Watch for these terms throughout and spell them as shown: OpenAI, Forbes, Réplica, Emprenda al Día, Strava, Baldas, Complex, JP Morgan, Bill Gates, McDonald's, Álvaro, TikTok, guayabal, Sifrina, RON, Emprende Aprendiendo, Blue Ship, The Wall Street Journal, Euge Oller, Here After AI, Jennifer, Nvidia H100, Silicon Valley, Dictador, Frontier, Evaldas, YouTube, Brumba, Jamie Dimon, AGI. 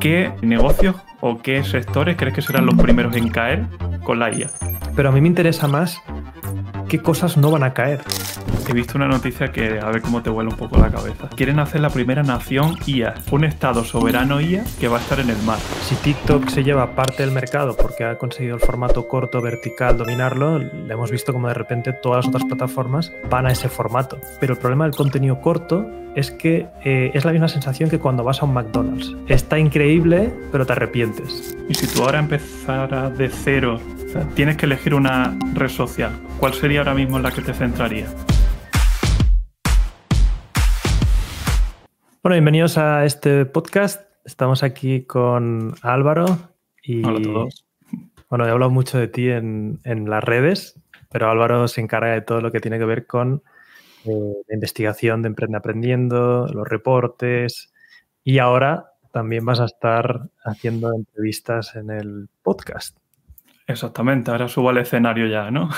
¿qué negocios o qué sectores crees que serán los primeros en caer con la IA? Pero a mí me interesa más qué cosas no van a caer. He visto una noticia que, a ver cómo te vuela un poco la cabeza. Quieren hacer la primera nación IA, un estado soberano IA que va a estar en el mar. Si TikTok se lleva parte del mercado porque ha conseguido el formato corto, vertical, dominarlo, le hemos visto como de repente todas las otras plataformas van a ese formato. Pero el problema del contenido corto es que es la misma sensación que cuando vas a un McDonald's. Está increíble, pero te arrepientes. Y si tú ahora empezaras de cero, o sea, tienes que elegir una red social, ¿cuál sería ahora mismo en la que te centrarías? Bueno, bienvenidos a este podcast. Estamos aquí con Álvaro. Y, hola a todos. Bueno, he hablado mucho de ti en las redes, pero Álvaro se encarga de todo lo que tiene que ver con la investigación de Emprende Aprendiendo, los reportes, y ahora también vas a estar haciendo entrevistas en el podcast. Exactamente, ahora subo al escenario ya, ¿no?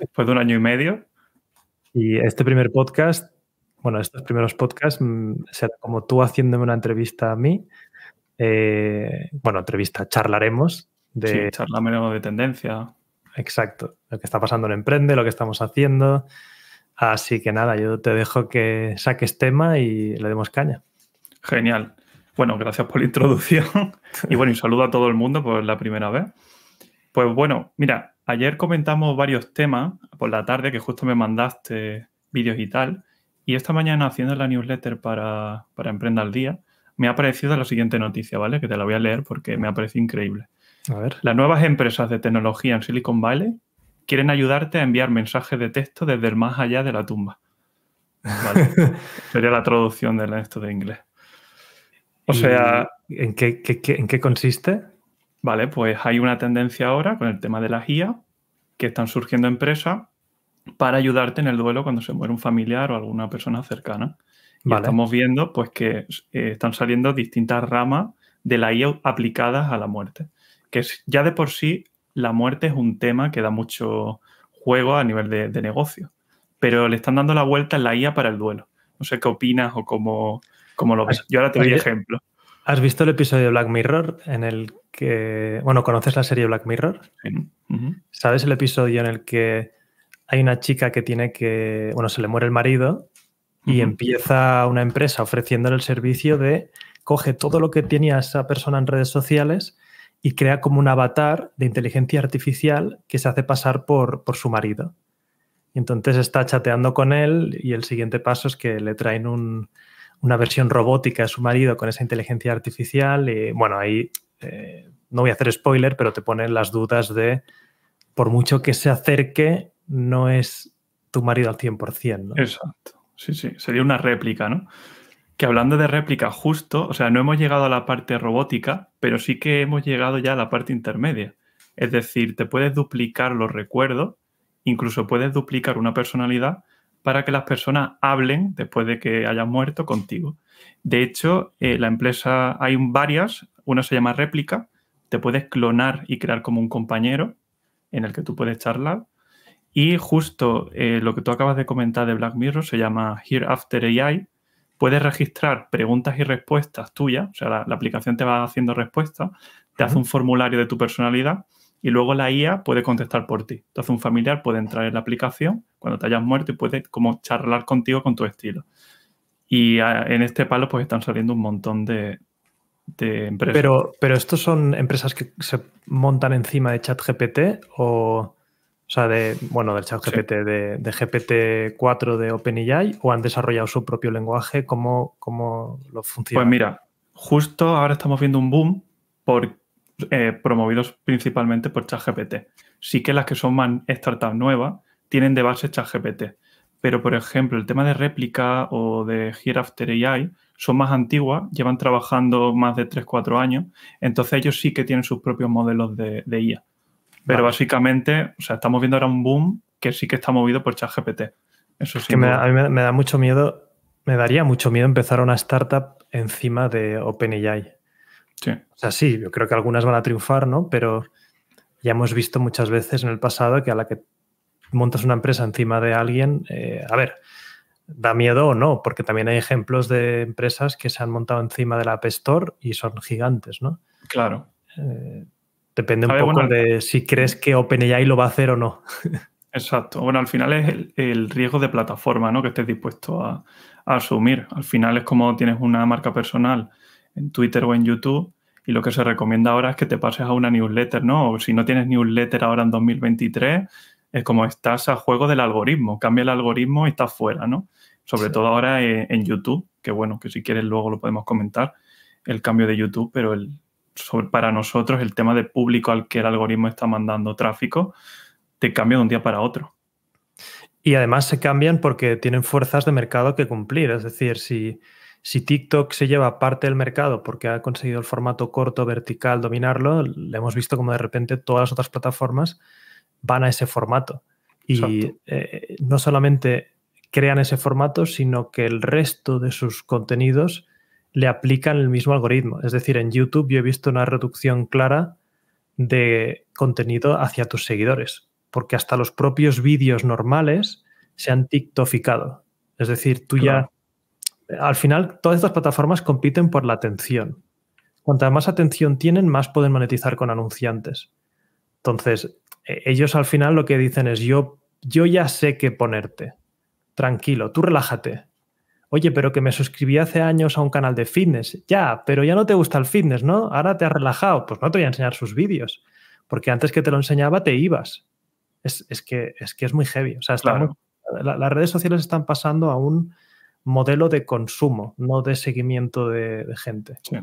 Después de un año y medio. Y este primer podcast, bueno, estos primeros podcasts, será como tú haciéndome una entrevista a mí. Bueno, entrevista, charlaremos. Sí, charlaremos de tendencia. Exacto, lo que está pasando en Emprende, lo que estamos haciendo. Así que nada, yo te dejo que saques tema y le demos caña. Genial. Bueno, gracias por la introducción. Y bueno, un saludo a todo el mundo por la primera vez. Pues bueno, mira, ayer comentamos varios temas por la tarde, que justo me mandaste vídeos y tal, y esta mañana haciendo la newsletter para Emprenda al Día, me ha aparecido la siguiente noticia, ¿vale? Que te la voy a leer porque me ha parecido increíble. A ver. Las nuevas empresas de tecnología en Silicon Valley quieren ayudarte a enviar mensajes de texto desde el más allá de la tumba. Vale. Sería la traducción de esto de inglés. O sea... ¿En qué consiste? Vale, pues hay una tendencia ahora con el tema de la IA que están surgiendo empresas para ayudarte en el duelo cuando se muere un familiar o alguna persona cercana. Vale. Y estamos viendo pues que están saliendo distintas ramas de la IA aplicadas a la muerte. Que es, ya de por sí la muerte es un tema que da mucho juego a nivel de negocio. Pero le están dando la vuelta en la IA para el duelo. No sé qué opinas o cómo lo ves. Yo ahora te doy ejemplo. ¿Has visto el episodio de Black Mirror en el que... Bueno, ¿conoces la serie Black Mirror? Sí. Uh-huh. ¿Sabes el episodio en el que hay una chica que tiene que... Bueno, se le muere el marido y uh-huh. empieza una empresa ofreciéndole el servicio de... Coge todo lo que tenía esa persona en redes sociales y crea como un avatar de inteligencia artificial que se hace pasar por su marido. Y entonces está chateando con él y el siguiente paso es que le traen una versión robótica de su marido con esa inteligencia artificial y, bueno, ahí no voy a hacer spoiler, pero te ponen las dudas de por mucho que se acerque, no es tu marido al 100%, ¿no? Exacto. Sí, sí. Sería una réplica, ¿no? Que hablando de réplica justo, o sea, no hemos llegado a la parte robótica, pero sí que hemos llegado ya a la parte intermedia. Es decir, te puedes duplicar los recuerdos, incluso puedes duplicar una personalidad para que las personas hablen después de que hayas muerto contigo. De hecho, la empresa, hay varias, una se llama Réplica, te puedes clonar y crear como un compañero en el que tú puedes charlar. Y justo lo que tú acabas de comentar de Black Mirror se llama Here After AI. Puedes registrar preguntas y respuestas tuyas, o sea, la aplicación te va haciendo respuestas, te hace un formulario de tu personalidad y luego la IA puede contestar por ti. Entonces, un familiar puede entrar en la aplicación cuando te hayas muerto y puede como charlar contigo con tu estilo. Y en este palo pues están saliendo un montón de empresas. Pero ¿estos son empresas que se montan encima de ChatGPT o sea, del ChatGPT, sí. de GPT4 de OpenAI o han desarrollado su propio lenguaje? ¿Cómo lo funciona? Pues mira, justo ahora estamos viendo un boom porque promovidos principalmente por ChatGPT. Sí que las que son más startups nuevas tienen de base ChatGPT, pero por ejemplo el tema de Réplica o de Here After AI son más antiguas, llevan trabajando más de 3-4 años, entonces ellos sí que tienen sus propios modelos de IA. Pero básicamente, o sea, estamos viendo ahora un boom que sí que está movido por ChatGPT. Eso sí. A mí me da mucho miedo, me daría mucho miedo empezar una startup encima de OpenAI. Sí. O sea, sí, yo creo que algunas van a triunfar, ¿no? Pero ya hemos visto muchas veces en el pasado que a la que montas una empresa encima de alguien, a ver, Da miedo o no, porque también hay ejemplos de empresas que se han montado encima de la App Store y son gigantes, ¿no? Claro. Depende un poco de si crees que OpenAI lo va a hacer o no. Exacto. Bueno, al final es el riesgo de plataforma, ¿no? Que estés dispuesto a asumir. Al final es como tienes una marca personal en Twitter o en YouTube y lo que se recomienda ahora es que te pases a una newsletter, ¿no? O si no tienes newsletter ahora en 2023... es como estás a juego del algoritmo. Cambia el algoritmo y estás fuera, ¿no? Sobre todo ahora en YouTube, que bueno, que si quieres luego lo podemos comentar, el cambio de YouTube, pero para nosotros el tema de público al que el algoritmo está mandando tráfico te cambia de un día para otro. Y además se cambian porque tienen fuerzas de mercado que cumplir. Es decir, si TikTok se lleva parte del mercado porque ha conseguido el formato corto, vertical, dominarlo, le hemos visto como de repente todas las otras plataformas van a ese formato y no solamente crean ese formato, sino que el resto de sus contenidos le aplican el mismo algoritmo. Es decir, en YouTube yo he visto una reducción clara de contenido hacia tus seguidores, porque hasta los propios vídeos normales se han tiktokificado. Es decir, tú ya... Al final, todas estas plataformas compiten por la atención. Cuanta más atención tienen, más pueden monetizar con anunciantes. Entonces, ellos al final lo que dicen es yo ya sé qué ponerte, tranquilo, tú relájate. Oye, pero que me suscribí hace años a un canal de fitness. Ya, pero ya no te gusta el fitness, ¿no? Ahora te has relajado. Pues no te voy a enseñar sus vídeos, porque antes que te lo enseñaba te ibas. Es que es muy heavy. O sea, las redes sociales están pasando a un modelo de consumo, no de seguimiento de gente. Sí.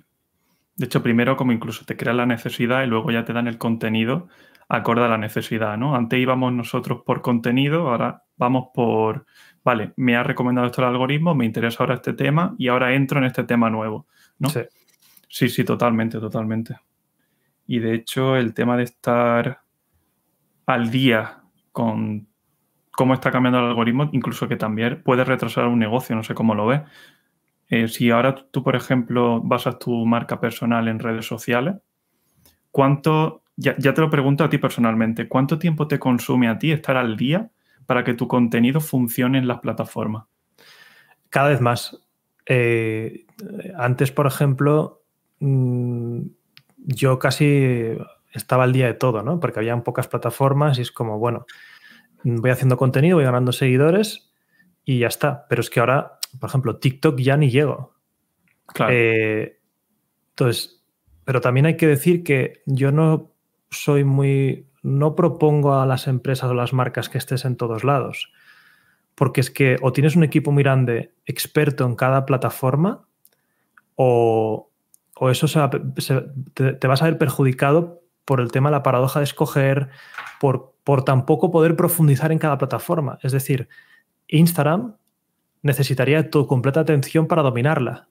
De hecho, primero como incluso te crean la necesidad y luego ya te dan el contenido acorde a la necesidad, ¿no? Antes íbamos nosotros por contenido, ahora vamos por, vale, me ha recomendado esto el algoritmo, me interesa ahora este tema y ahora entro en este tema nuevo, ¿no? Sí, sí, sí, totalmente, totalmente. Y de hecho el tema de estar al día con cómo está cambiando el algoritmo, incluso que también puede retrasar un negocio, no sé cómo lo ves. Si ahora tú, por ejemplo, basas tu marca personal en redes sociales, ¿cuánto... Ya te lo pregunto a ti personalmente, ¿cuánto tiempo te consume a ti estar al día para que tu contenido funcione en las plataformas? Cada vez más. Antes, por ejemplo, yo casi estaba al día de todo, ¿no? Porque había pocas plataformas y es como, bueno, voy haciendo contenido, voy ganando seguidores y ya está. Pero es que ahora, por ejemplo, TikTok ya ni llego. Claro. Entonces, pero también hay que decir que yo no... no propongo a las empresas o las marcas que estés en todos lados, porque es que o tienes un equipo muy grande experto en cada plataforma o eso te vas a ver perjudicado por el tema de la paradoja de escoger, por tampoco poder profundizar en cada plataforma. Es decir, Instagram necesitaría tu completa atención para dominarla.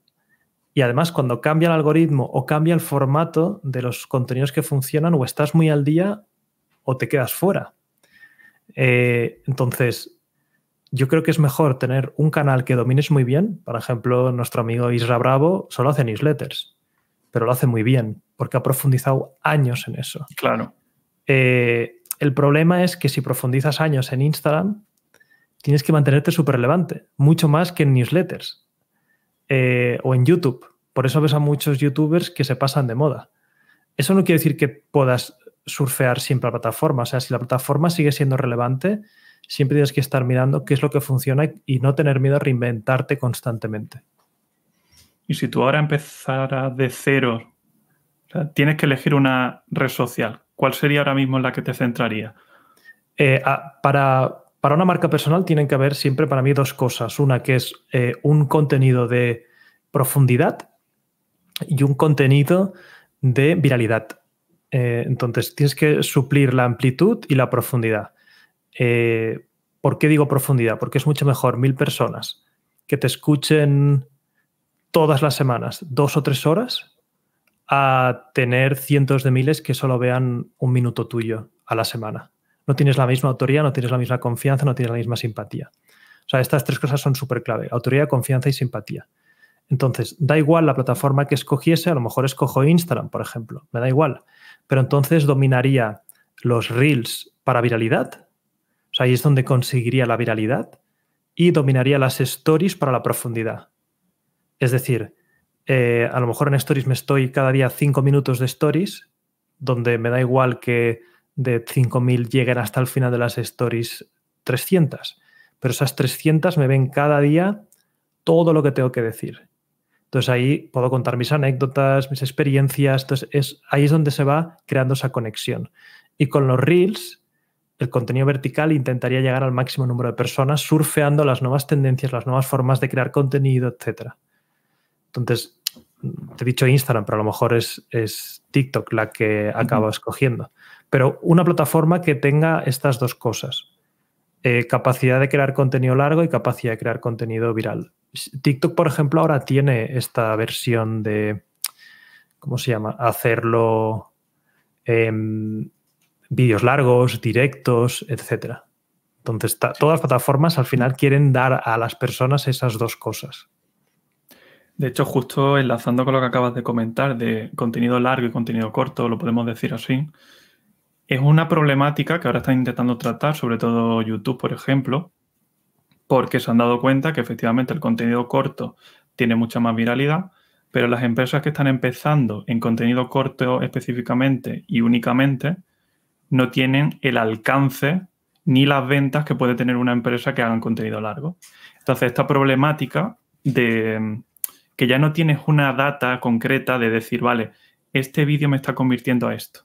Y además, cuando cambia el algoritmo o cambia el formato de los contenidos que funcionan, o estás muy al día o te quedas fuera. Entonces, yo creo que es mejor tener un canal que domines muy bien. Por ejemplo, nuestro amigo Isra Bravo solo hace newsletters, pero lo hace muy bien porque ha profundizado años en eso. Claro. El problema es que si profundizas años en Instagram, tienes que mantenerte súper relevante, mucho más que en newsletters. O en YouTube. Por eso ves a muchos youtubers que se pasan de moda. Eso no quiere decir que puedas surfear siempre la plataforma. O sea, si la plataforma sigue siendo relevante, siempre tienes que estar mirando qué es lo que funciona y no tener miedo a reinventarte constantemente. Y si tú ahora empezaras de cero, o sea, tienes que elegir una red social, ¿cuál sería ahora mismo en la que te centraría? Para una marca personal tienen que haber siempre para mí dos cosas. Una que es un contenido de profundidad y un contenido de viralidad. Entonces tienes que suplir la amplitud y la profundidad. ¿Por qué digo profundidad? Porque es mucho mejor 1000 personas que te escuchen todas las semanas 2 o 3 horas a tener cientos de miles que solo vean 1 minuto tuyo a la semana. No tienes la misma autoría, no tienes la misma confianza, no tienes la misma simpatía. O sea, estas 3 cosas son súper clave. Autoría, confianza y simpatía. Entonces, da igual la plataforma que escogiese, a lo mejor escojo Instagram, por ejemplo. Me da igual. Pero entonces dominaría los reels para viralidad. O sea, ahí es donde conseguiría la viralidad. y dominaría las stories para la profundidad. Es decir, a lo mejor en stories me estoy cada día 5 minutos de stories, donde me da igual que de 5.000 lleguen hasta el final de las stories 300, pero esas 300 me ven cada día todo lo que tengo que decir. Entonces ahí puedo contar mis anécdotas, mis experiencias. Entonces ahí es donde se va creando esa conexión. Y con los Reels, el contenido vertical intentaría llegar al máximo número de personas surfeando las nuevas tendencias, las nuevas formas de crear contenido, etc. Entonces, te he dicho Instagram, pero a lo mejor es TikTok la que acabo escogiendo. Pero una plataforma que tenga estas dos cosas. Capacidad de crear contenido largo y capacidad de crear contenido viral. TikTok, por ejemplo, ahora tiene esta versión de, ¿cómo se llama? Hacerlo vídeos largos, directos, etc. Entonces, todas las plataformas al final quieren dar a las personas esas dos cosas. De hecho, justo enlazando con lo que acabas de comentar de contenido largo y contenido corto, lo podemos decir así, es una problemática que ahora están intentando tratar, sobre todo YouTube, por ejemplo, porque se han dado cuenta que efectivamente el contenido corto tiene mucha más viralidad, pero las empresas que están empezando en contenido corto específicamente y únicamente no tienen el alcance ni las ventas que puede tener una empresa que haga contenido largo. Entonces, esta problemática de que ya no tienes una data concreta de decir, vale, este vídeo me está convirtiendo a esto.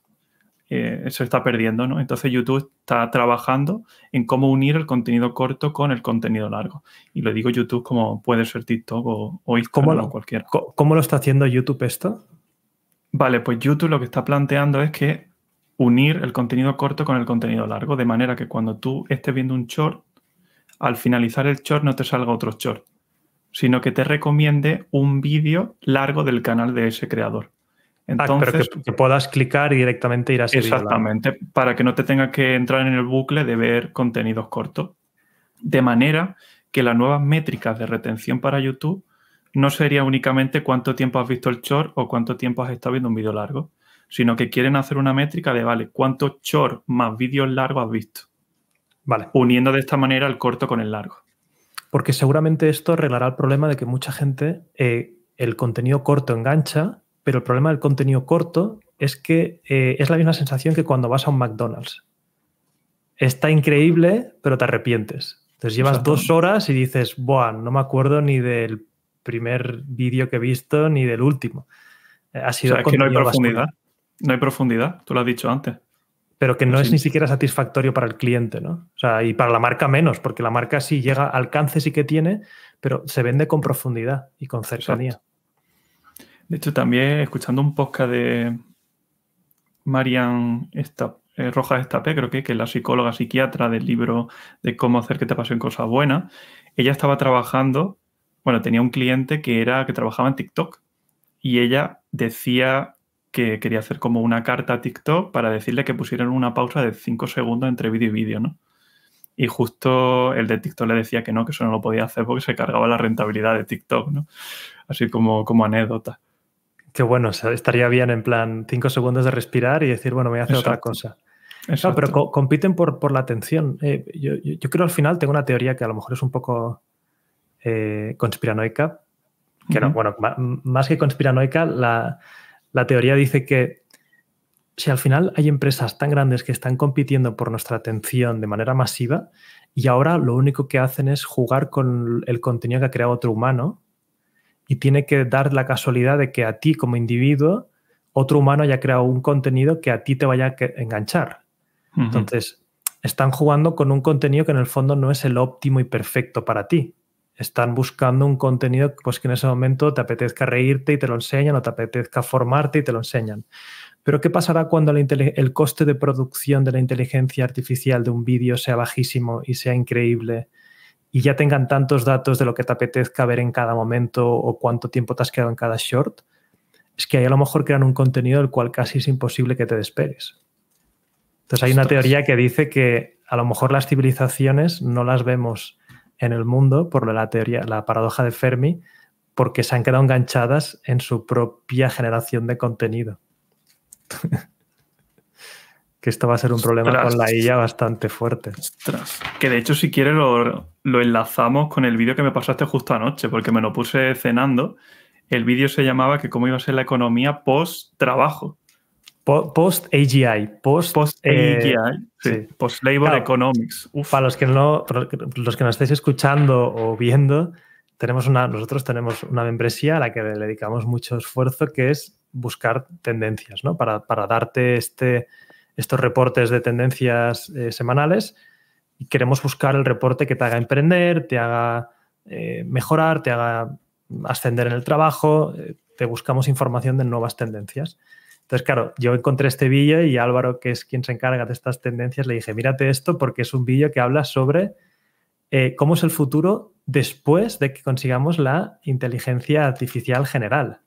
Eso está perdiendo, ¿no? Entonces YouTube está trabajando en cómo unir el contenido corto con el contenido largo. Y lo digo YouTube como puede ser TikTok o Instagram o cualquiera. ¿Cómo lo está haciendo YouTube esto? Vale, pues YouTube lo que está planteando es que unir el contenido corto con el contenido largo, de manera que cuando tú estés viendo un short, al finalizar el short no te salga otro short, sino que te recomiende un vídeo largo del canal de ese creador. Entonces, pero que puedas clicar y directamente ir a ese vídeo. Exactamente, para que no te tengas que entrar en el bucle de ver contenidos cortos. De manera que las nuevas métricas de retención para YouTube no sería únicamente cuánto tiempo has visto el short o cuánto tiempo has estado viendo un vídeo largo, sino que quieren hacer una métrica de, vale, cuántos short más vídeos largos has visto. Vale. Uniendo de esta manera el corto con el largo. Porque seguramente esto arreglará el problema de que mucha gente el contenido corto engancha, pero el problema del contenido corto es que es la misma sensación que cuando vas a un McDonald's. Está increíble, pero te arrepientes. Entonces llevas 2 horas y dices, buah, no me acuerdo ni del primer vídeo que he visto ni del último. Ha sido que no hay profundidad. Bastante. No hay profundidad, tú lo has dicho antes. Pero que no es ni siquiera satisfactorio para el cliente, ¿no? O sea, y para la marca menos, porque la marca sí llega, alcance sí que tiene, pero se vende con profundidad y con cercanía. Exacto. De hecho, también escuchando un podcast de Marian Rojas Estapé, creo que es la psicóloga psiquiatra del libro de cómo hacer que te pasen cosas buenas, ella estaba trabajando, bueno, tenía un cliente que trabajaba en TikTok y ella decía que quería hacer como una carta a TikTok para decirle que pusieran una pausa de 5 segundos entre vídeo y vídeo, ¿no? Y justo el de TikTok le decía que no, que eso no lo podía hacer porque se cargaba la rentabilidad de TikTok, ¿no? Así como anécdota. Que bueno, o sea, estaría bien en plan 5 segundos de respirar y decir, bueno, voy a hacer otra cosa. Exacto. Claro, pero compiten por la atención. Yo creo al final tengo una teoría que a lo mejor es un poco conspiranoica. Que no, bueno, más que conspiranoica, la teoría dice que si al final hay empresas tan grandes que están compitiendo por nuestra atención de manera masiva y ahora lo único que hacen es jugar con el contenido que ha creado otro humano, y tiene que dar la casualidad de que a ti como individuo otro humano haya creado un contenido que a ti te vaya a enganchar. Entonces, están jugando con un contenido que en el fondo no es el óptimo y perfecto para ti. Están buscando un contenido pues, que en ese momento te apetezca reírte y te lo enseñan, o te apetezca formarte y te lo enseñan. Pero ¿qué pasará cuando el coste de producción de la inteligencia artificial de un vídeo sea bajísimo y sea increíble y ya tengan tantos datos de lo que te apetezca ver en cada momento o cuánto tiempo te has quedado en cada short? Es que ahí a lo mejor crean un contenido del cual casi es imposible que te despegues. Entonces hay una teoría que dice que a lo mejor las civilizaciones no las vemos en el mundo por la paradoja de Fermi, porque se han quedado enganchadas en su propia generación de contenido. que esto va a ser un problema con la IA bastante fuerte. Ostras. Que de hecho, si quieres, lo enlazamos con el vídeo que me pasaste justo anoche, porque me lo puse cenando. El vídeo se llamaba que cómo iba a ser la economía post-trabajo. Post-AGI. Post-AGI, sí. Post-Labor Economics. Uf. Para los que nos estéis escuchando o viendo, nosotros tenemos una membresía a la que le dedicamos mucho esfuerzo, que es buscar tendencias, ¿no? Para darte estos reportes de tendencias semanales, y queremos buscar el reporte que te haga emprender, te haga mejorar, te haga ascender en el trabajo. Te buscamos información de nuevas tendencias. Entonces, claro, yo encontré este vídeo y Álvaro, que es quien se encarga de estas tendencias, le dije, mírate esto, porque es un vídeo que habla sobre cómo es el futuro después de que consigamos la inteligencia artificial general.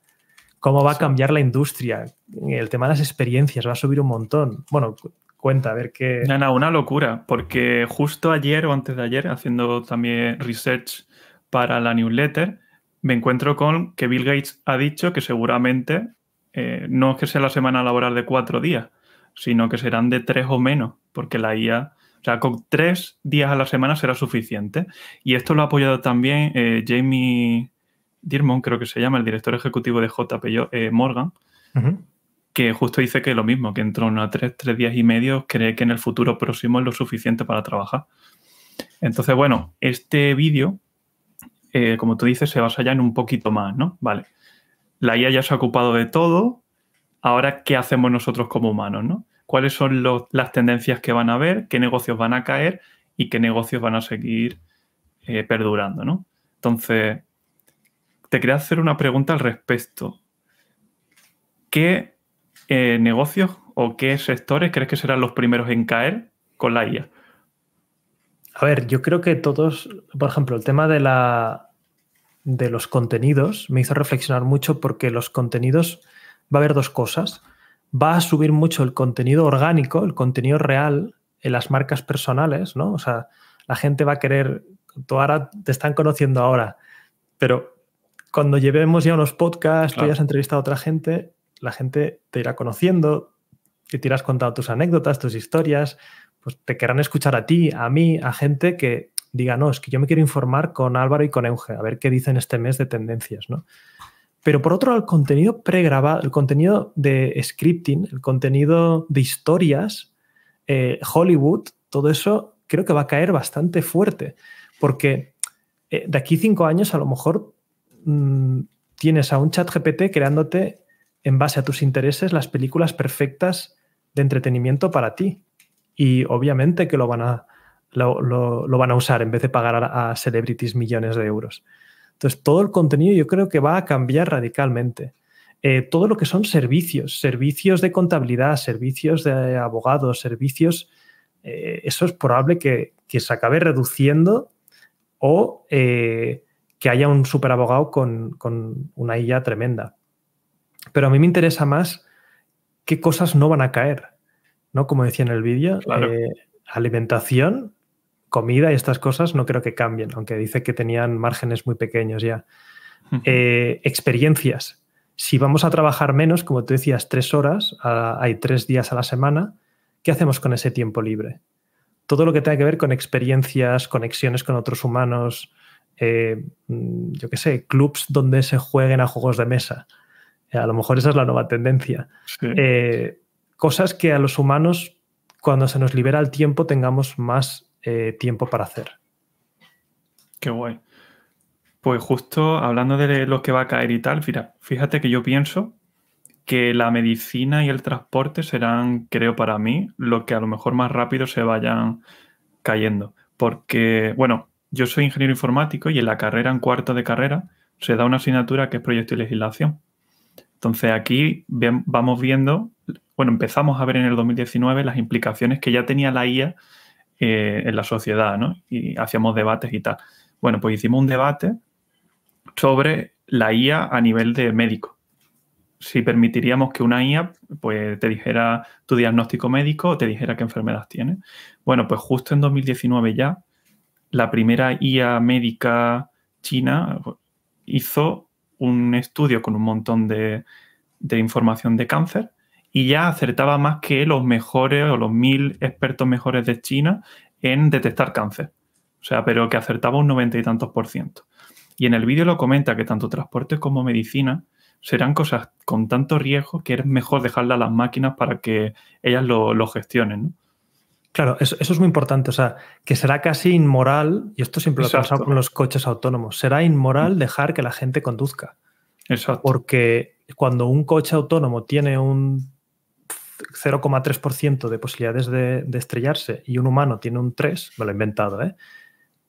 ¿Cómo va a cambiar la industria? El tema de las experiencias va a subir un montón. Bueno, cuenta, a ver qué... Nada, una locura, porque justo ayer o antes de ayer, haciendo también research para la newsletter, me encuentro con que Bill Gates ha dicho que seguramente no es que sea la semana laboral de 4 días, sino que serán de 3 o menos, porque la IA... O sea, con 3 días a la semana será suficiente. Y esto lo ha apoyado también Jamie... Dimon, creo que se llama, el director ejecutivo de JP Morgan, que justo dice que es lo mismo, que en torno a 3 días y medio cree que en el futuro próximo es lo suficiente para trabajar. Entonces, bueno, este vídeo, como tú dices, se basa ya en un poquito más, ¿no? Vale, la IA ya se ha ocupado de todo, ahora, ¿qué hacemos nosotros como humanos, no? ¿Cuáles son las tendencias que van a haber? ¿Qué negocios van a caer? ¿Y qué negocios van a seguir perdurando, no? Entonces... te quería hacer una pregunta al respecto. ¿Qué negocios o qué sectores crees que serán los primeros en caer con la IA? A ver, yo creo que todos... Por ejemplo, el tema de los contenidos me hizo reflexionar mucho, porque los contenidos... Va a haber dos cosas. Va a subir mucho el contenido orgánico, el contenido real en las marcas personales, ¿no? O sea, la gente va a querer... Tú ahora te están conociendo ahora, pero... Cuando llevemos ya unos podcasts, tú ya has entrevistado a otra gente, la gente te irá conociendo, que te irás contando tus anécdotas, tus historias, pues te querrán escuchar a ti, a mí, a gente que diga, no, es que yo me quiero informar con Álvaro y con Euge, a ver qué dicen este mes de tendencias, ¿no? Pero por otro lado, el contenido pregrabado, el contenido de scripting, el contenido de historias, Hollywood, todo eso creo que va a caer bastante fuerte, porque de aquí 5 años a lo mejor... tienes a un ChatGPT creándote en base a tus intereses las películas perfectas de entretenimiento para ti, y obviamente que lo van a usar en vez de pagar a celebrities millones de euros. Entonces todo el contenido yo creo que va a cambiar radicalmente. Todo lo que son servicios de contabilidad, servicios de abogados, servicios, eso es probable que se acabe reduciendo, o que haya un superabogado con una IA tremenda. Pero a mí me interesa más qué cosas no van a caer, ¿no? Como decía en el vídeo, claro. Alimentación, comida y estas cosas no creo que cambien, aunque dice que tenían márgenes muy pequeños ya. Experiencias. Si vamos a trabajar menos, como tú decías, 3 horas, hay 3 días a la semana, ¿qué hacemos con ese tiempo libre? Todo lo que tenga que ver con experiencias, conexiones con otros humanos... yo qué sé, clubs donde se jueguen a juegos de mesa. A lo mejor esa es la nueva tendencia. Sí. Cosas que a los humanos, cuando se nos libera el tiempo, tengamos más tiempo para hacer. Qué guay. Pues justo hablando de lo que va a caer y tal, fíjate que yo pienso que la medicina y el transporte serán, creo para mí, lo que a lo mejor más rápido se vayan cayendo. Porque, bueno... Yo soy ingeniero informático y en la carrera, en cuarto de carrera, se da una asignatura que es proyecto y legislación. Entonces aquí vamos viendo, bueno, empezamos a ver en el 2019 las implicaciones que ya tenía la IA en la sociedad, ¿no? Y hacíamos debates y tal. Bueno, pues hicimos un debate sobre la IA a nivel de médico. Si permitiríamos que una IA pues, te dijera tu diagnóstico médico o te dijera qué enfermedad tienes. Bueno, pues justo en 2019 ya, la primera IA médica china hizo un estudio con un montón de información de cáncer y ya acertaba más que los mejores o los 1000 expertos mejores de China en detectar cáncer. O sea, pero que acertaba un 90 y tantos %. Y en el vídeo lo comenta que tanto transporte como medicina serán cosas con tanto riesgo que es mejor dejarla a las máquinas para que ellas lo gestionen, ¿no? Claro, eso es muy importante. O sea, que será casi inmoral, y esto siempre lo ha pasado con los coches autónomos, será inmoral dejar que la gente conduzca. Exacto. Porque cuando un coche autónomo tiene un 0,3% de posibilidades de estrellarse y un humano tiene un 3%, me lo he inventado, ¿eh?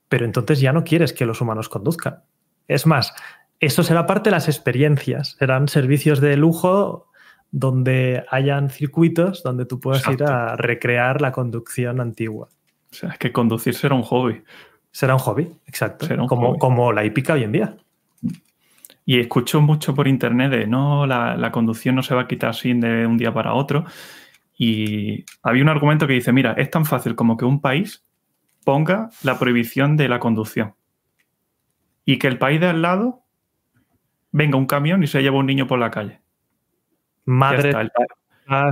Pero entonces ya no quieres que los humanos conduzcan. Es más, eso será parte de las experiencias. Serán servicios de lujo donde hayan circuitos donde tú puedas ir a recrear la conducción antigua. O sea, es que conducir será un hobby. Será un hobby, exacto. Como la hípica hoy en día. Y escucho mucho por internet de no, la conducción no se va a quitar así de un día para otro. Y había un argumento que dice, mira, es tan fácil como que un país ponga la prohibición de la conducción y que el país de al lado venga un camión y se lleva un niño por la calle. Madre, ya está.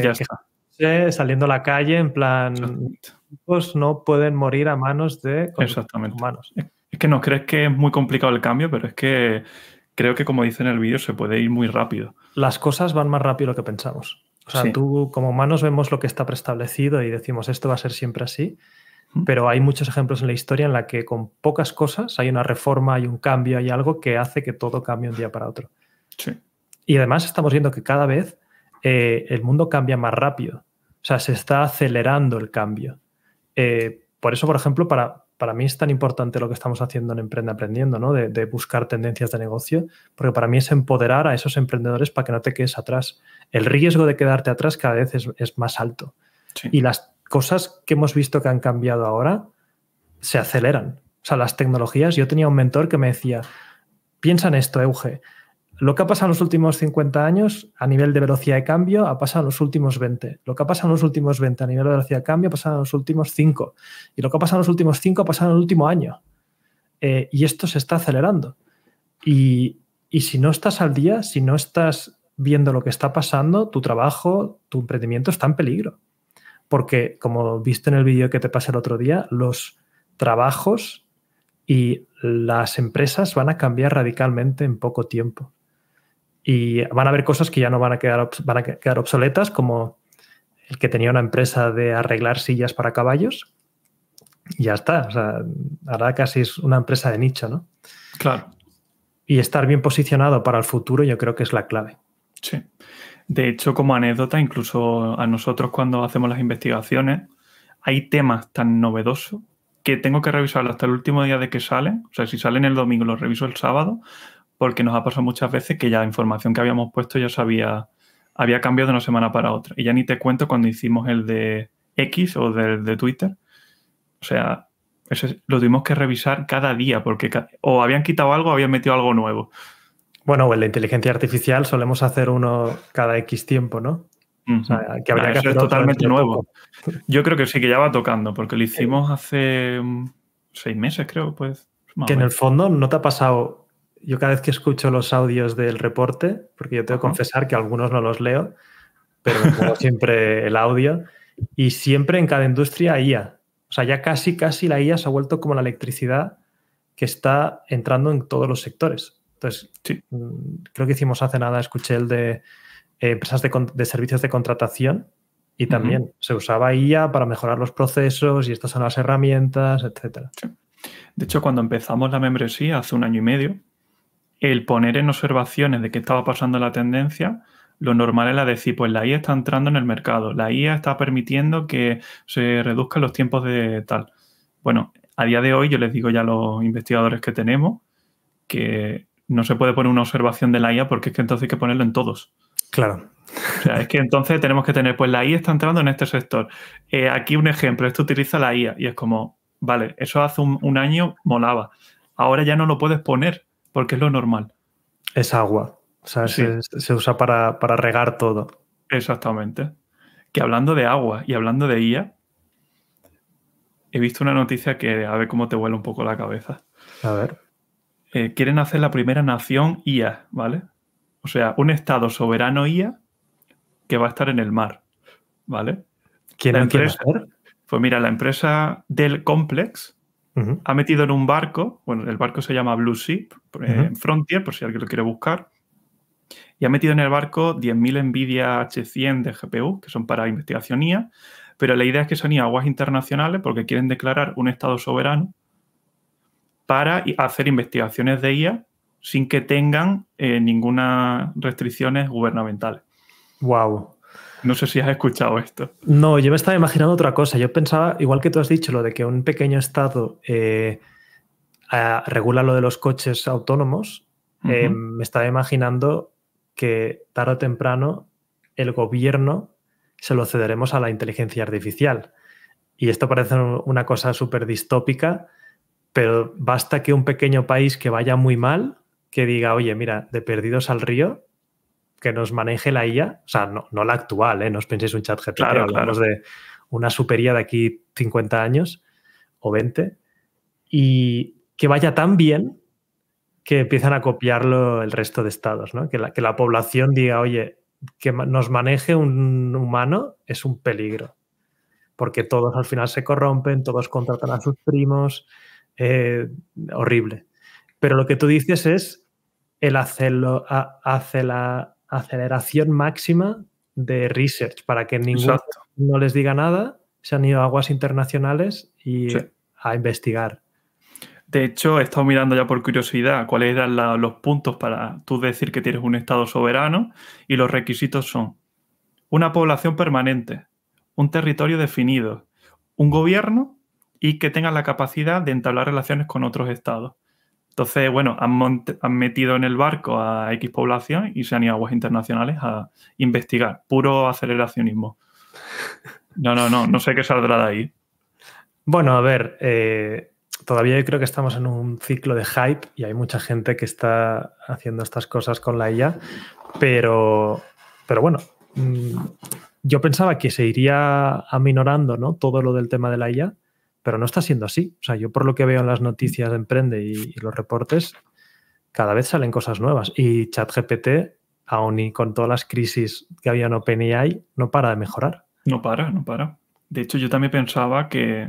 Ya está. Saliendo a la calle en plan, los no pueden morir a manos de humanos. Es que no crees que es muy complicado el cambio, pero es que creo que, como dice en el vídeo, se puede ir muy rápido. Las cosas van más rápido de lo que pensamos. O sea, tú como humanos vemos lo que está preestablecido y decimos esto va a ser siempre así, pero hay muchos ejemplos en la historia en la que con pocas cosas hay una reforma, hay un cambio, hay algo que hace que todo cambie un día para otro. Sí. Y además estamos viendo que cada vez el mundo cambia más rápido. O sea, se está acelerando el cambio. Por eso, por ejemplo, para mí es tan importante lo que estamos haciendo en Emprende Aprendiendo, ¿no? De buscar tendencias de negocio, porque para mí es empoderar a esos emprendedores para que no te quedes atrás. El riesgo de quedarte atrás cada vez es más alto. Sí. Y las cosas que hemos visto que han cambiado ahora se aceleran. O sea, las tecnologías... Yo tenía un mentor que me decía, piensa en esto, Euge. Lo que ha pasado en los últimos 50 años a nivel de velocidad de cambio ha pasado en los últimos 20. Lo que ha pasado en los últimos 20 a nivel de velocidad de cambio ha pasado en los últimos 5. Y lo que ha pasado en los últimos 5 ha pasado en el último año. Y esto se está acelerando. Y si no estás al día, si no estás viendo lo que está pasando, tu trabajo, tu emprendimiento está en peligro. Porque, como viste en el vídeo que te pasé el otro día, los trabajos y las empresas van a cambiar radicalmente en poco tiempo. Y van a haber cosas que ya no van a quedar obsoletas, como el que tenía una empresa de arreglar sillas para caballos. Y ya está. O sea, ahora casi es una empresa de nicho, ¿no? Claro. Y estar bien posicionado para el futuro yo creo que es la clave. Sí. De hecho, como anécdota, incluso a nosotros cuando hacemos las investigaciones, hay temas tan novedosos que tengo que revisarlo hasta el último día de que salen. O sea, si salen el domingo, lo reviso el sábado, porque nos ha pasado muchas veces que ya la información que habíamos puesto ya había cambiado de una semana para otra. Y ya ni te cuento cuando hicimos el de X o de Twitter. O sea, eso lo tuvimos que revisar cada día porque o habían quitado algo o habían metido algo nuevo. Bueno, o en la inteligencia artificial solemos hacer uno cada X tiempo, ¿no? O sea, que habría que hacer es totalmente nuevo. Yo creo que sí, que ya va tocando, porque lo hicimos hace 6 meses, creo. Pues, que en el fondo no te ha pasado... Yo cada vez que escucho los audios del reporte, porque yo tengo que confesar que algunos no los leo, pero me pongo siempre el audio, y siempre en cada industria IA. O sea, ya casi la IA se ha vuelto como la electricidad que está entrando en todos los sectores. Entonces, creo que hicimos hace nada, escuché el de empresas de servicios de contratación y también se usaba IA para mejorar los procesos y estas son las herramientas, etc. Sí. De hecho, cuando empezamos la membresía hace 1 año y medio, el poner en observaciones de qué estaba pasando la tendencia, lo normal era decir, pues la IA está entrando en el mercado, la IA está permitiendo que se reduzcan los tiempos de tal. Bueno, a día de hoy yo les digo ya a los investigadores que tenemos que no se puede poner una observación de la IA porque es que entonces hay que ponerlo en todos. Claro. O sea, es que entonces tenemos que tener, pues la IA está entrando en este sector. Aquí un ejemplo, esto utiliza la IA y es como, vale, eso hace un año molaba, ahora ya no lo puedes poner. Porque es lo normal. Es agua. O sea, se usa para regar todo. Exactamente. Que hablando de agua y hablando de IA, he visto una noticia que a ver cómo te vuela un poco la cabeza. A ver. Quieren hacer la primera nación IA, ¿vale? O sea, un estado soberano IA que va a estar en el mar, ¿vale? ¿Quién la empresa? Pues mira, la empresa del Complex ha metido en un barco, bueno, el barco se llama Blue Ship, en Frontier, por si alguien lo quiere buscar, y ha metido en el barco 10.000 Nvidia H100 de GPU, que son para investigación IA, pero la idea es que son IA aguas internacionales porque quieren declarar un estado soberano para hacer investigaciones de IA sin que tengan ninguna restricciones gubernamentales. Wow. No sé si has escuchado esto. No, yo me estaba imaginando otra cosa. Yo pensaba, igual que tú has dicho, lo de que un pequeño estado regula lo de los coches autónomos, me estaba imaginando que tarde o temprano el gobierno se lo cederemos a la inteligencia artificial. Y esto parece una cosa súper distópica, pero basta que un pequeño país que vaya muy mal, que diga, oye, mira, de perdidos al río, que nos maneje la IA, o sea, no, no la actual, ¿eh? No os penséis un chat GPT, claro, hablamos de una super IA de aquí 50 años o 20, y que vaya tan bien que empiezan a copiarlo el resto de estados, ¿no? Que la población diga, oye, que nos maneje un humano es un peligro, porque todos al final se corrompen, todos contratan a sus primos, horrible. Pero lo que tú dices es el aceleración máxima de research para que ninguno no les diga nada, se han ido a aguas internacionales y a investigar. De hecho, he estado mirando ya por curiosidad cuáles eran los puntos para tú decir que tienes un estado soberano, y los requisitos son una población permanente, un territorio definido, un gobierno y que tengas la capacidad de entablar relaciones con otros estados. Entonces, bueno, han metido en el barco a X población y se han ido a aguas internacionales a investigar. Puro aceleracionismo. No sé qué saldrá de ahí. Bueno, a ver... Todavía yo creo que estamos en un ciclo de hype y hay mucha gente que está haciendo estas cosas con la IA, pero bueno, yo pensaba que se iría aminorando, ¿no?, todo lo del tema de la IA, pero no está siendo así. O sea, yo por lo que veo en las noticias de Emprende y los reportes, cada vez salen cosas nuevas. Y ChatGPT, aun y con todas las crisis que había en OpenAI, no para de mejorar. No para. De hecho, yo también pensaba que...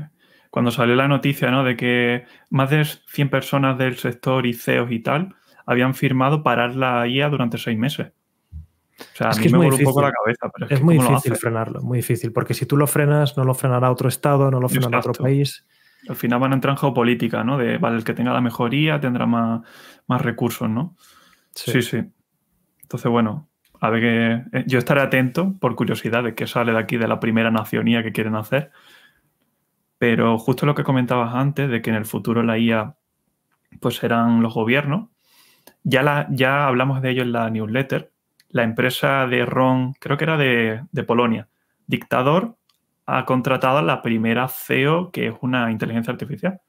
Cuando salió la noticia, ¿no?, de que más de 100 personas del sector y CEOs y tal habían firmado parar la IA durante 6 meses. O sea, a mí me voló un poco la cabeza. Pero es muy difícil frenarlo, muy difícil. Porque si tú lo frenas, no lo frenará otro estado, no lo frenará otro país. Al final van a entrar en geopolítica, ¿no? De, vale, el que tenga la mejoría tendrá más recursos, ¿no? Sí. Entonces, bueno, a ver que... Yo estaré atento, por curiosidad, de qué sale de aquí de la primera nacionía que quieren hacer. Pero justo lo que comentabas antes, de que en el futuro la IA pues serán los gobiernos, ya hablamos de ello en la newsletter. La empresa de RON, creo que era de Polonia, Dictador, ha contratado a la primera CEO que es una inteligencia artificial.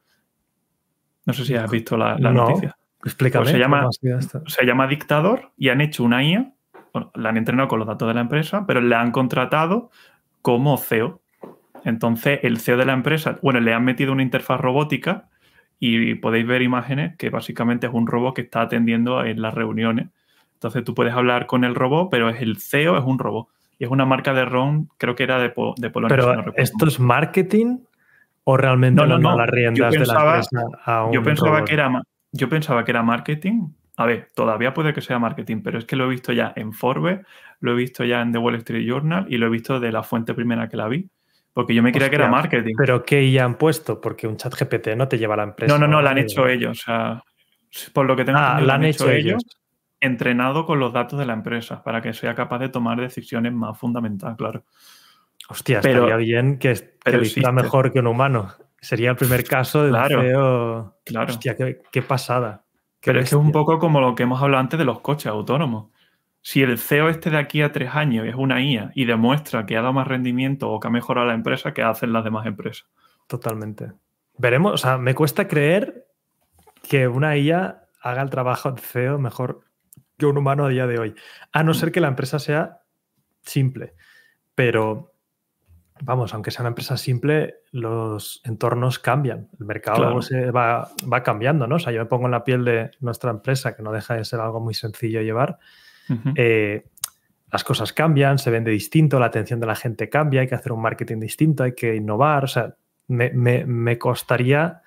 No sé si has visto la noticia. Explícame. Pues se llama Dictador y han hecho una IA, bueno, la han entrenado con los datos de la empresa, pero la han contratado como CEO. Entonces, el CEO de la empresa, bueno, le han metido una interfaz robótica y podéis ver imágenes que básicamente es un robot que está atendiendo en las reuniones. Entonces, tú puedes hablar con el robot, pero es el CEO, es un robot. Y es una marca de RON, creo que era de Polonia. ¿Pero no esto es marketing o realmente no las riendas de la empresa a un robot? Yo pensaba que era marketing. A ver, todavía puede que sea marketing, pero es que lo he visto ya en Forbes, lo he visto ya en The Wall Street Journal y lo he visto de la fuente primera que la vi. Porque yo me creía que era marketing. ¿Pero qué ya han puesto? Porque un chat GPT no te lleva a la empresa. No, la han hecho ellos. O sea, por lo que tengo entendido, la han hecho ellos, entrenado con los datos de la empresa para que sea capaz de tomar decisiones más fundamentales, claro. Hostia, estaría bien que lo hiciera mejor que un humano. Sería el primer caso de un CEO... Claro. Hostia, qué pasada. Pero es que es un poco como lo que hemos hablado antes de los coches autónomos. Si el CEO este de aquí a 3 años es una IA y demuestra que ha dado más rendimiento o que ha mejorado la empresa, ¿qué hacen las demás empresas? Totalmente. Veremos, o sea, me cuesta creer que una IA haga el trabajo de CEO mejor que un humano a día de hoy. A no ser que la empresa sea simple. Pero, vamos, aunque sea una empresa simple, los entornos cambian. El mercado se va cambiando, ¿no? O sea, yo me pongo en la piel de nuestra empresa, que no deja de ser algo muy sencillo de llevar. las cosas cambian, se vende distinto, la atención de la gente cambia, hay que hacer un marketing distinto, hay que innovar. O sea, me costaría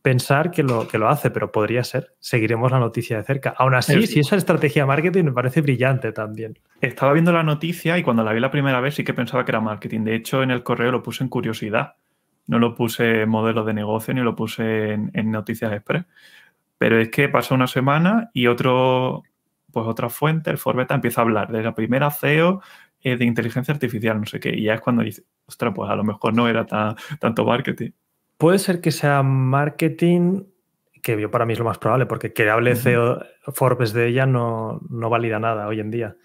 pensar que lo hace, pero podría ser. Seguiremos la noticia de cerca. Aún así, sí, esa estrategia de marketing me parece brillante también. Estaba viendo la noticia y cuando la vi la primera vez sí que pensaba que era marketing. De hecho, en el correo lo puse en curiosidad. No lo puse en modelo de negocio ni lo puse en Noticias Express. Pero es que pasó una semana y otra fuente, el Forbes, empieza a hablar de la primera CEO de inteligencia artificial, no sé qué. Y ya es cuando dice, ostras, pues a lo mejor no era tanto marketing. Puede ser que sea marketing, que yo para mí es lo más probable, porque que hable CEO Forbes de ella no valida nada hoy en día.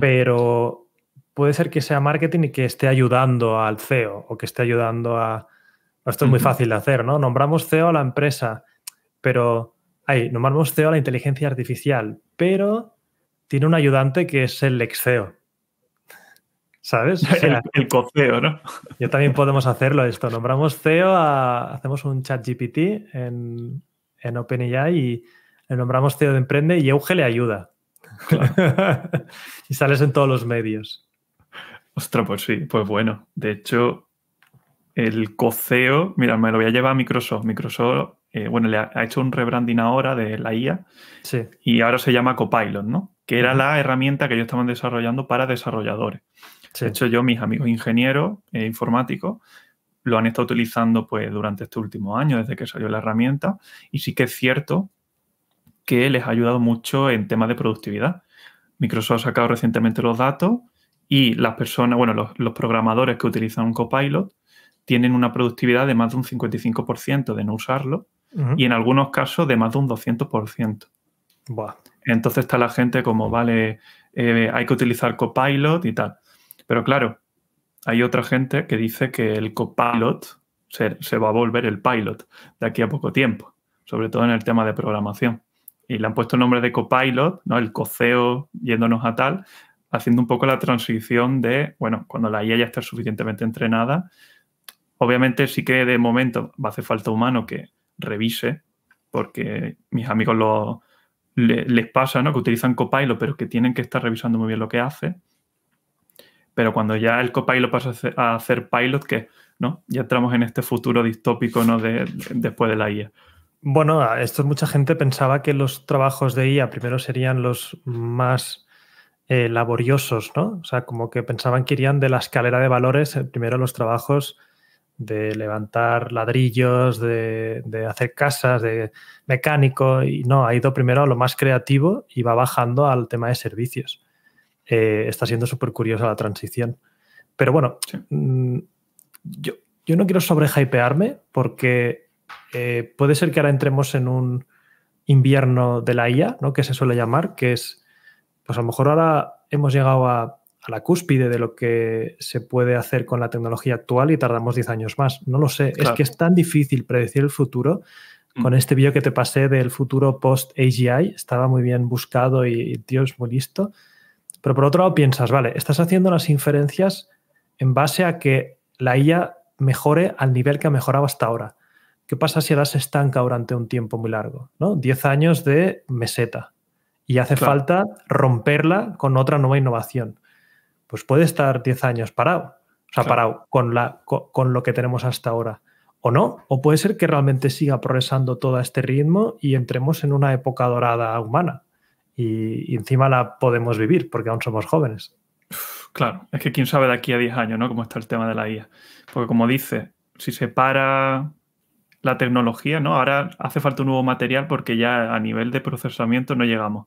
Pero puede ser que sea marketing y que esté ayudando al CEO o que esté ayudando a... Esto es muy fácil de hacer, ¿no? Nombramos CEO a la empresa, pero... nombramos CEO a la inteligencia artificial, pero tiene un ayudante que es el ex-CEO. ¿Sabes? O sea, el co-CEO, ¿no? Yo también podemos hacerlo esto. Nombramos CEO a... Hacemos un ChatGPT en OpenAI y le nombramos CEO de Emprende y Euge le ayuda. Claro. Y sales en todos los medios. Ostras, pues sí. Pues bueno, de hecho, el co-CEO... Mira, me lo voy a llevar a Microsoft. Microsoft... bueno, le ha hecho un rebranding ahora de la IA y ahora se llama Copilot, ¿no? Que era la herramienta que ellos estaban desarrollando para desarrolladores. De hecho, yo, mis amigos ingenieros informáticos, lo han estado utilizando pues durante este último año, desde que salió la herramienta, y sí que es cierto que les ha ayudado mucho en temas de productividad. Microsoft ha sacado recientemente los datos y las personas, bueno, los programadores que utilizan un Copilot tienen una productividad de más de un 55% de no usarlo, y en algunos casos de más de un 200%. Buah. Entonces está la gente como, vale, hay que utilizar Copilot y tal. Pero claro, hay otra gente que dice que el Copilot se va a volver el Pilot de aquí a poco tiempo, sobre todo en el tema de programación. Y le han puesto el nombre de Copilot, ¿no? El coceo yéndonos a tal, haciendo un poco la transición de, bueno, cuando la IA ya está suficientemente entrenada, obviamente sí que de momento va a hacer falta humano que revise, porque mis amigos les pasa, ¿no? Que utilizan Copilot, pero que tienen que estar revisando muy bien lo que hace. Pero cuando ya el Copilot pasa a hacer Pilot, ¿qué? ¿No? Ya entramos en este futuro distópico, ¿no? Después de la IA. Bueno, esto mucha gente pensaba que los trabajos de IA primero serían los más laboriosos, ¿no? O sea, como que pensaban que irían de la escalera de valores primero los trabajos de levantar ladrillos, de hacer casas, de mecánico, y no, ha ido primero a lo más creativo y va bajando al tema de servicios. Está siendo súper curiosa la transición. Pero bueno, yo no quiero sobrehypearme porque puede ser que ahora entremos en un invierno de la IA, ¿no? Que se suele llamar, que es, pues a lo mejor ahora hemos llegado a la cúspide de lo que se puede hacer con la tecnología actual y tardamos 10 años más. No lo sé. Claro. Es que es tan difícil predecir el futuro. Con este vídeo que te pasé del futuro post-AGI, estaba muy bien buscado y el tío es muy listo. Pero por otro lado piensas, vale, estás haciendo las inferencias en base a que la IA mejore al nivel que ha mejorado hasta ahora. ¿Qué pasa si ahora se estanca durante un tiempo muy largo? ¿No? 10 años de meseta. Y hace falta romperla con otra nueva innovación. Pues puede estar 10 años parado, o sea, parado con lo que tenemos hasta ahora. O no, o puede ser que realmente siga progresando todo a este ritmo y entremos en una época dorada humana. Y encima la podemos vivir, porque aún somos jóvenes. Claro, es que quién sabe de aquí a 10 años, ¿no? Cómo está el tema de la IA. Porque como dice, si se para la tecnología, ¿no? Ahora hace falta un nuevo material porque ya a nivel de procesamiento no llegamos.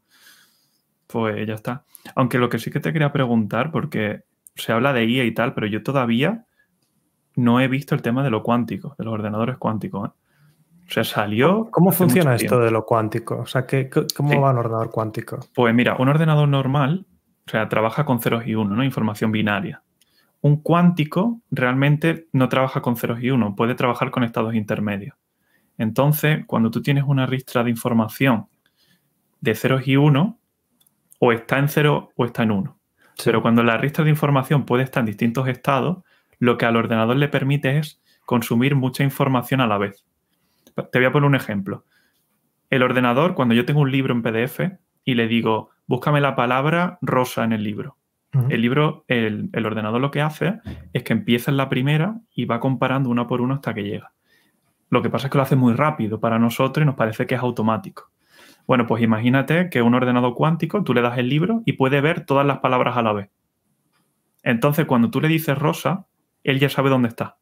Pues ya está. Aunque lo que sí que te quería preguntar, porque se habla de IA y tal, pero yo todavía no he visto el tema de lo cuántico, de los ordenadores cuánticos, ¿eh? O sea, salió... ¿Cómo funciona esto de lo cuántico? O sea, ¿cómo va un ordenador cuántico? Pues mira, un ordenador normal, o sea, trabaja con ceros y uno, ¿no? Información binaria. Un cuántico realmente no trabaja con ceros y uno, puede trabajar con estados intermedios. Entonces, cuando tú tienes una ristra de información de ceros y uno, o está en 0 o está en 1. Sí. Pero cuando la ristra de información puede estar en distintos estados, lo que al ordenador le permite es consumir mucha información a la vez. Te voy a poner un ejemplo. El ordenador, cuando yo tengo un libro en PDF y le digo, búscame la palabra rosa en el libro, Uh-huh. El libro, el ordenador lo que hace es que empieza en la primera y va comparando una por una hasta que llega. Lo que pasa es que lo hace muy rápido para nosotros y nos parece que es automático. Bueno, pues imagínate que un ordenador cuántico, tú le das el libro y puede ver todas las palabras a la vez. Entonces, cuando tú le dices rosa, él ya sabe dónde está.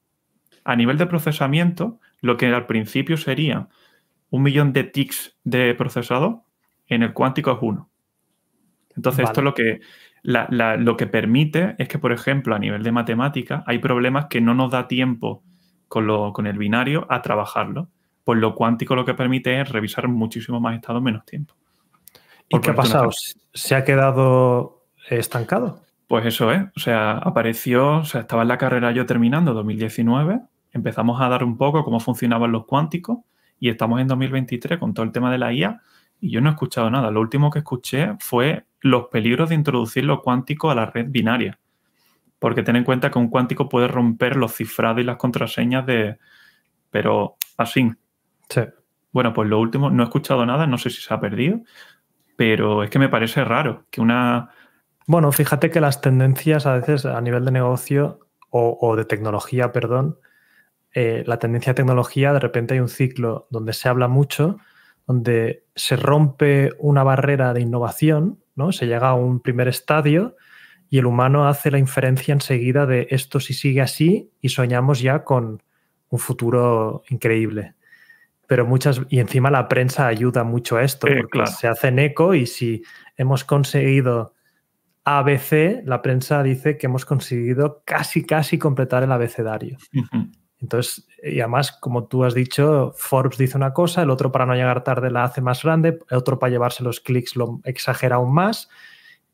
A nivel de procesamiento, lo que al principio sería 1.000.000 de tics de procesador, en el cuántico es 1. Entonces, vale. Esto es lo que, lo que permite es que, por ejemplo, a nivel de matemática, hay problemas que no nos da tiempo con el binario a trabajarlo. Pues lo cuántico lo que permite es revisar muchísimo más estados en menos tiempo. ¿Y qué ha pasado? ¿Se ha quedado estancado? Pues eso es. O sea, apareció, estaba en la carrera yo terminando, 2019, empezamos a dar un poco cómo funcionaban los cuánticos y estamos en 2023 con todo el tema de la IA y yo no he escuchado nada. Lo último que escuché fue los peligros de introducir lo cuántico a la red binaria. Porque ten en cuenta que un cuántico puede romper los cifrados y las contraseñas de... Pero así. Sí. Bueno, pues lo último, no he escuchado nada, no sé si se ha perdido, pero es que me parece raro que una... Bueno, fíjate que las tendencias a veces a nivel de negocio o de tecnología, perdón, la tendencia de tecnología, de repente hay un ciclo donde se habla mucho, donde se rompe una barrera de innovación, ¿no? Se llega a un primer estadio y el humano hace la inferencia enseguida de esto si sigue así y soñamos ya con un futuro increíble. Pero muchas, y encima la prensa ayuda mucho a esto, porque claro, se hacen eco y si hemos conseguido ABC, la prensa dice que hemos conseguido casi completar el abecedario. Uh-huh. Entonces, y además, como tú has dicho, Forbes dice una cosa, el otro para no llegar tarde la hace más grande, el otro para llevarse los clics lo exagera aún más,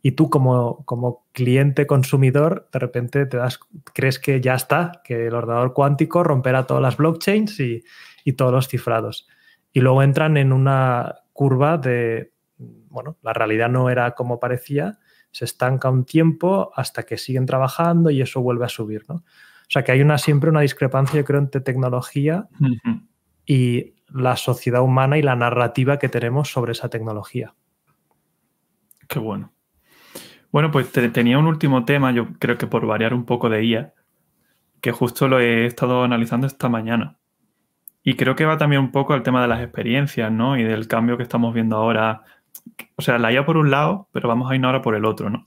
y tú como cliente consumidor, de repente crees que ya está, que el ordenador cuántico romperá todas las blockchains y todos los cifrados. Y luego entran en una curva de, bueno, la realidad no era como parecía, se estanca un tiempo hasta que siguen trabajando y eso vuelve a subir, ¿no? O sea, que hay siempre una discrepancia, yo creo, entre tecnología uh-huh. y la sociedad humana y la narrativa que tenemos sobre esa tecnología. Qué bueno. Bueno, pues tenía un último tema, yo creo que por variar un poco de IA, que justo lo he estado analizando esta mañana. Y creo que va también un poco al tema de las experiencias, ¿no? Y del cambio que estamos viendo ahora. O sea, la IA por un lado, pero vamos a ir ahora por el otro, ¿no?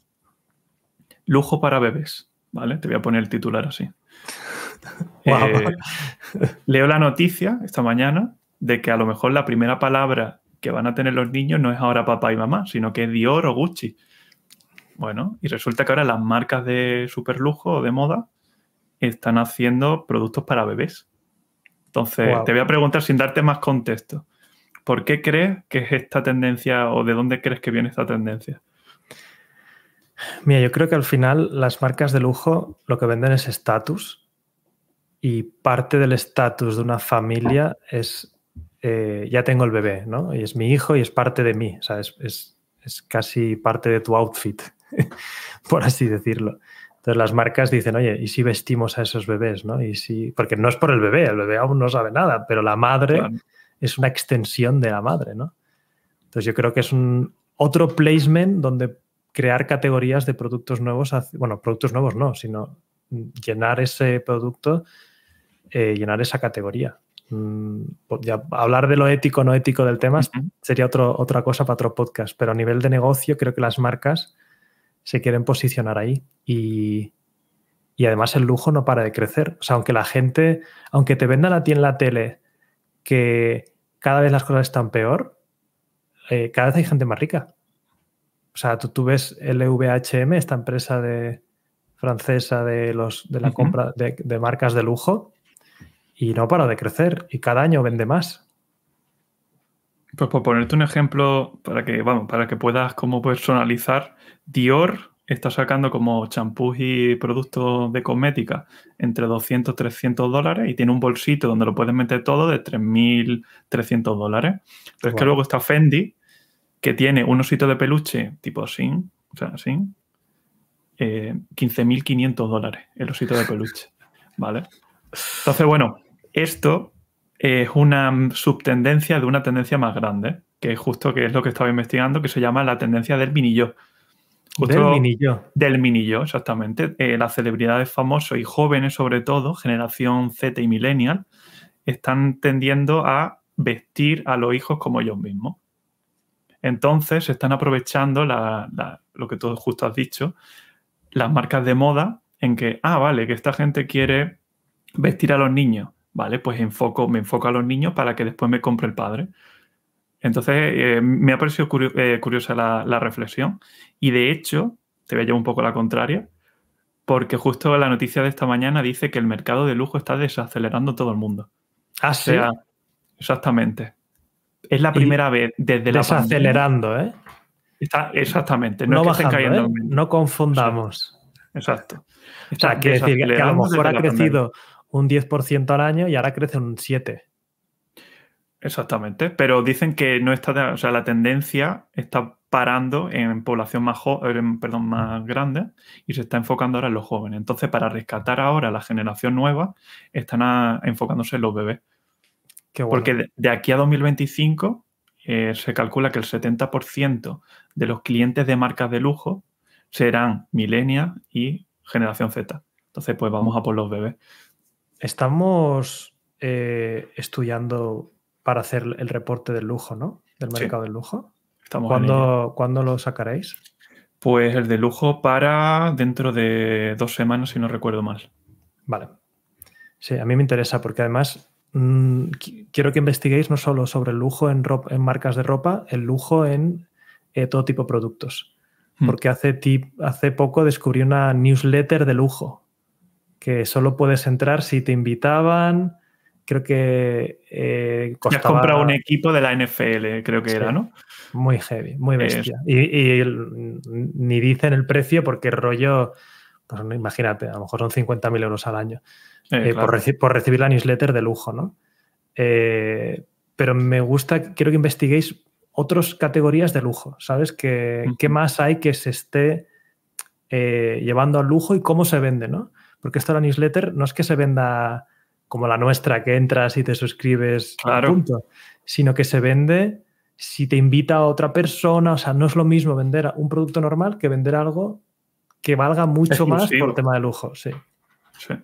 Lujo para bebés, ¿vale? Te voy a poner el titular así. Wow. Leo la noticia esta mañana de que a lo mejor la primera palabra que van a tener los niños no es ahora papá y mamá, sino que es Dior o Gucci. Bueno, y resulta que ahora las marcas de superlujo o de moda están haciendo productos para bebés. Entonces, wow. Te voy a preguntar sin darte más contexto. ¿Por qué crees que es esta tendencia o de dónde crees que viene esta tendencia? Mira, yo creo que al final las marcas de lujo lo que venden es estatus y parte del estatus de una familia es ya tengo el bebé, ¿no? Y es mi hijo y es parte de mí. O sea, es casi parte de tu outfit, por así decirlo. Entonces las marcas dicen, oye, ¿y si vestimos a esos bebés, no? ¿Y si...? Porque no es por el bebé aún no sabe nada, pero la madre claro. es una extensión de la madre, ¿no? Entonces yo creo que es otro placement donde crear categorías de productos nuevos, bueno, productos nuevos no, sino llenar ese producto, llenar esa categoría. Ya hablar de lo ético o no ético del tema uh-huh. sería otra cosa para otro podcast, pero a nivel de negocio creo que las marcas se quieren posicionar ahí y además el lujo no para de crecer. O sea, aunque la gente, aunque te vendan a ti en la tele que cada vez las cosas están peor, cada vez hay gente más rica. O sea, tú ves LVHM, esta empresa francesa de la uh-huh. compra de marcas de lujo y no para de crecer y cada año vende más. Pues por ponerte un ejemplo, para que puedas como personalizar, Dior está sacando como champús y productos de cosmética entre $200 y $300 y tiene un bolsito donde lo puedes meter todo de $3,300. Pero wow. Es que luego está Fendi, que tiene un osito de peluche tipo así, o sea, así, $15,500 el osito de peluche, ¿vale? Entonces, bueno, esto... es una subtendencia de una tendencia más grande, que es justo que es lo que estaba investigando, que se llama la tendencia del vinillo. Justo del mini-yo, exactamente. Las celebridades famosos y jóvenes, sobre todo, generación Z y millennial, están tendiendo a vestir a los hijos como ellos mismos. Entonces, se están aprovechando lo que tú justo has dicho, las marcas de moda, en que, vale, que esta gente quiere vestir a los niños. Vale, pues me enfoco a los niños para que después me compre el padre. Entonces, me ha parecido curiosa la reflexión y, de hecho, te voy a llevar un poco la contraria porque justo la noticia de esta mañana dice que el mercado de lujo está desacelerando todo el mundo. ¿Ah, sí? O sea, exactamente. Es la primera vez desde la pandemia. Desacelerando, ¿eh? Exactamente. No bajando, cayendo, ¿eh? No confundamos. Exacto. Está, o sea, quiere decir que a lo mejor ha crecido un 10% al año y ahora crece un 7%. Exactamente, pero dicen que no está, o sea, la tendencia está parando en población más grande y se está enfocando ahora en los jóvenes. Entonces, para rescatar ahora a la generación nueva, están enfocándose en los bebés. Qué bueno. Porque de aquí a 2025 se calcula que el 70% de los clientes de marcas de lujo serán millennials y generación Z. Entonces, pues vamos a por los bebés. Estamos estudiando para hacer el reporte del lujo, ¿no? Del mercado del lujo. ¿Cuándo lo sacaréis? Pues el de lujo para dentro de 2 semanas, si no recuerdo mal. Vale. Sí, a mí me interesa porque además quiero que investiguéis no solo sobre el lujo en marcas de ropa, el lujo en todo tipo de productos. Porque hace poco descubrí una newsletter de lujo que solo puedes entrar si te invitaban. Creo que costaba... Ya has comprado un equipo de la NFL, creo que sí, era, ¿no? Muy heavy, muy bestia. Y ni dicen el precio porque rollo... Pues imagínate, a lo mejor son 50.000 euros al año. Claro. por recibir la newsletter de lujo, ¿no? Pero me gusta... Quiero que investiguéis otras categorías de lujo, ¿sabes? ¿Qué más hay que se esté llevando al lujo y cómo se vende, ¿no? Porque esto de la newsletter no es que se venda... como la nuestra, que entras y te suscribes, claro, punto, sino que se vende si te invita a otra persona. O sea, no es lo mismo vender un producto normal que vender algo que valga mucho exclusivo, más por el tema de lujo. Sí. Sí.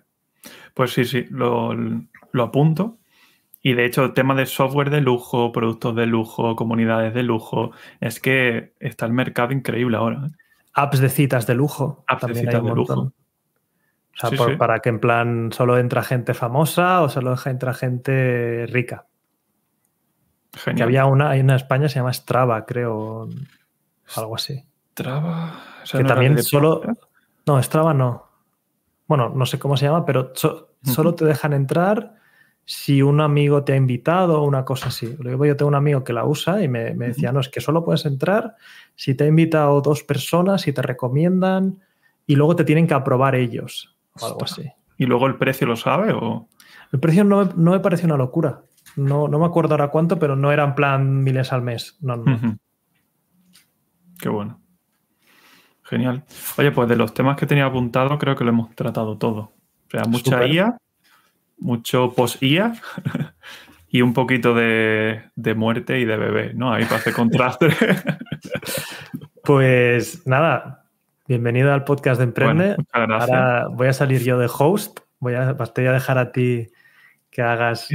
Pues sí, lo apunto. Y de hecho, el tema de software de lujo, productos de lujo, comunidades de lujo, es que está el mercado increíble ahora. Apps de citas de lujo. Apps de citas de lujo. O sea, sí, para que en plan solo entra gente famosa o solo entra gente rica. Genial. Que había hay una en España, se llama Strava, creo, algo así. Strava. O sea, que no también solo... No, Strava no. Bueno, no sé cómo se llama, pero solo te dejan entrar si un amigo te ha invitado o una cosa así. Yo tengo un amigo que la usa y me decía, no, es que solo puedes entrar si te ha invitado 2 personas, si te recomiendan y luego te tienen que aprobar ellos. O algo así. ¿Y luego el precio lo sabe? ¿O? El precio no me parece una locura. No me acuerdo ahora cuánto, pero no era en plan miles al mes. No. Qué bueno. Genial. Oye, pues de los temas que tenía apuntado, creo que lo hemos tratado todo. O sea, mucha IA, mucho post-IA y un poquito de muerte y de bebé, ¿no? Ahí para hacer contraste. Pues nada... Bienvenido al podcast de Emprende. Bueno, ahora voy a salir yo de host. Te voy a dejar a ti que hagas...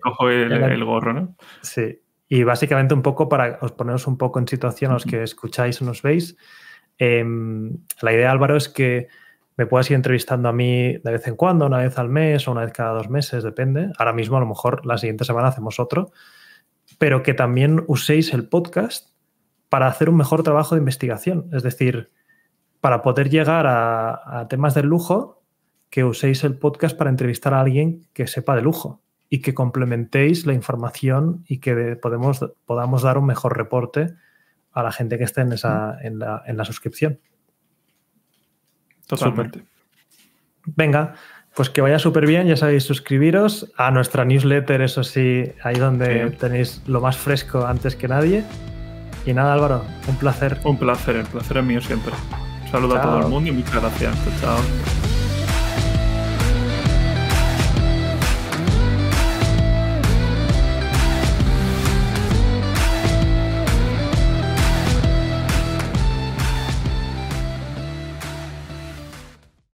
Cojo el gorro, ¿no? Sí. Y básicamente un poco para os poneros un poco en situación a los que escucháis o nos veis. La idea, Álvaro, es que me puedas ir entrevistando a mí de vez en cuando, una vez al mes o una vez cada 2 meses, depende. Ahora mismo, a lo mejor, la siguiente semana hacemos otro. Pero que también uséis el podcast para hacer un mejor trabajo de investigación. Es decir... para poder llegar a temas de lujo, que uséis el podcast para entrevistar a alguien que sepa de lujo y que complementéis la información y que podamos dar un mejor reporte a la gente que esté en la suscripción. Totalmente. Super. Venga, pues que vaya súper bien. Ya sabéis, suscribiros a nuestra newsletter, eso sí, ahí donde tenéis lo más fresco antes que nadie. Y nada, Álvaro, un placer. Un placer, el placer es mío siempre. Saludos a todo el mundo y muchas gracias. Chao.